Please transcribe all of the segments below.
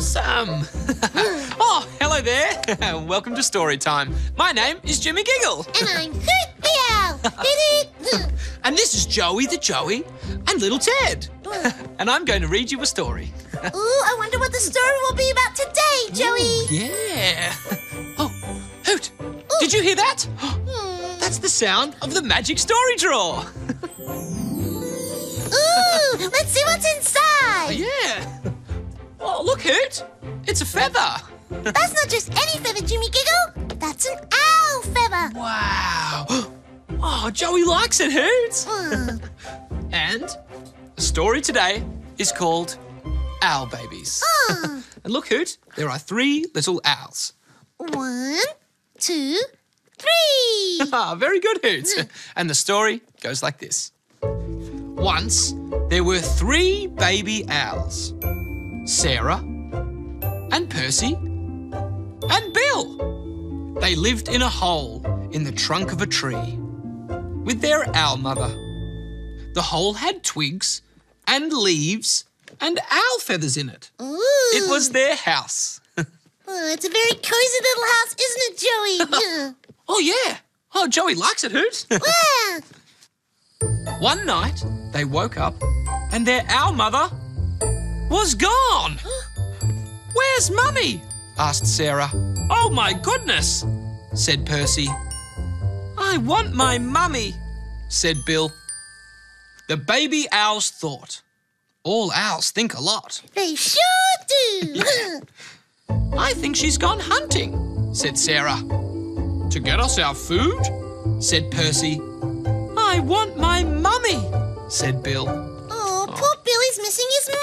Awesome! Oh, hello there. Welcome to Story Time. My name is Jimmy Giggle. And I'm Hoot, Bill. And this is Joey the Joey and Little Ted. And I'm going to read you a story. Ooh, I wonder what the story will be about today, Joey. Ooh, yeah. Oh, Hoot, did you hear that? That's the sound of the magic story drawer. Ooh, let's see what's inside. Yeah. Oh, look, Hoot. It's a feather. That's not just any feather, Jimmy Giggle. That's an owl feather. Wow. Oh, Joey likes it, Hoot. And the story today is called Owl Babies. And look, Hoot, there are 3 little owls. 1, 2, 3. Ah, very good, Hoot. And the story goes like this. Once, there were 3 baby owls. Sarah and Percy and Bill. They lived in a hole in the trunk of a tree with their owl mother. The hole had twigs and leaves and owl feathers in it. Ooh. It was their house. Oh, it's a very cozy little house, isn't it, Joey? Oh, yeah. Oh, Joey likes it, Hoot. One night, they woke up and their owl mother was gone. Where's Mummy? Asked Sarah. Oh, my goodness, said Percy. I want my Mummy, said Bill. The baby owls thought. All owls think a lot. They sure do. I think she's gone hunting, said Sarah. To get us our food, said Percy. I want my Mummy, said Bill. Oh, poor Billy's missing his Mummy.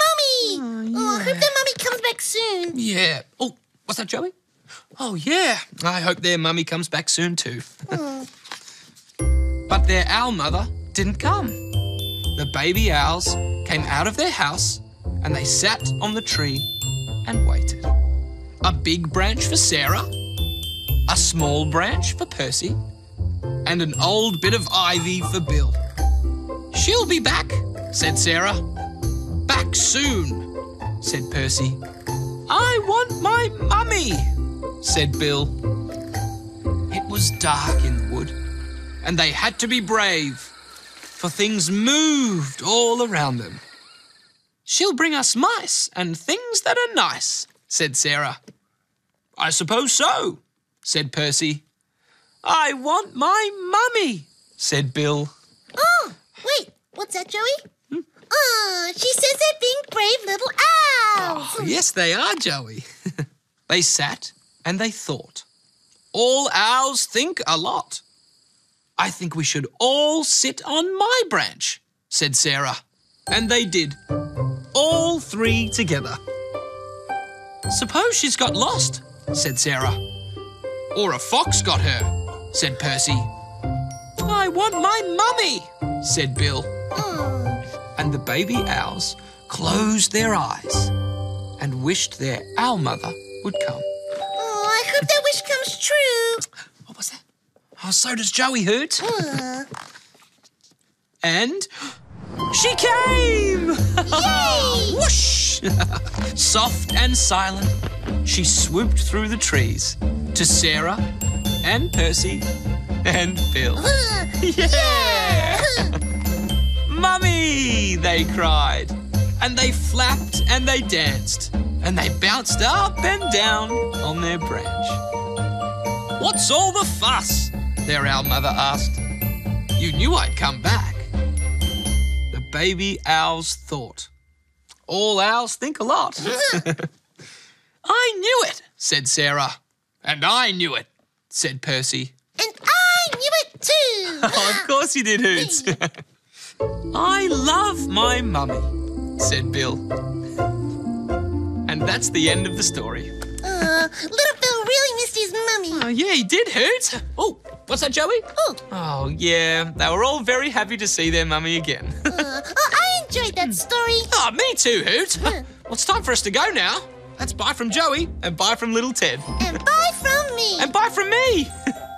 Oh, I hope their Mummy comes back soon. Yeah. Oh, what's that, Joey? Oh, yeah. I hope their Mummy comes back soon too. But their owl mother didn't come. The baby owls came out of their house and they sat on the tree and waited. A big branch for Sarah, a small branch for Percy, and an old bit of ivy for Bill. She'll be back, said Sarah. Back soon, said Percy. I want my Mummy, said Bill. It was dark in the wood, and they had to be brave, for things moved all around them. She'll bring us mice and things that are nice, said Sarah. I suppose so, said Percy. I want my Mummy, said Bill. Oh, wait, what's that, Joey? Oh, she says they're being brave little owls. Oh, yes, they are, Joey. They sat and they thought. All owls think a lot. I think we should all sit on my branch, said Sarah. And they did, all 3 together. Suppose she's got lost, said Sarah. Or a fox got her, said Percy. I want my Mummy, said Bill. And the baby owls closed their eyes and wished their owl mother would come. Oh, I hope their wish comes true. What was that? Oh, so does Joey, Hoot. And she came! Yay! Whoosh! Soft and silent, she swooped through the trees to Sarah and Percy and Bill. Yeah! Mummy, they cried. And they flapped and they danced. And they bounced up and down on their branch. What's all the fuss? Their owl mother asked. You knew I'd come back. The baby owls thought. All owls think a lot. I knew it, said Sarah. And I knew it, said Percy. And I knew it too. Oh, of course you did, Hoots. I love my Mummy, said Bill. And that's the end of the story. Little Bill really missed his Mummy. Oh, yeah, he did, Hoots. Oh, what's that, Joey? Oh, yeah, they were all very happy to see their Mummy again. I enjoyed that story. Oh, me too, Hoots. Well, it's time for us to go now. That's bye from Joey and bye from Little Ted. And bye from me. And bye from me.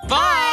Bye.